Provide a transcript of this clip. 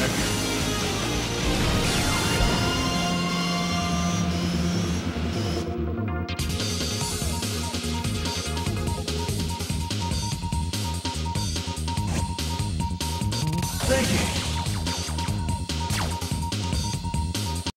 next.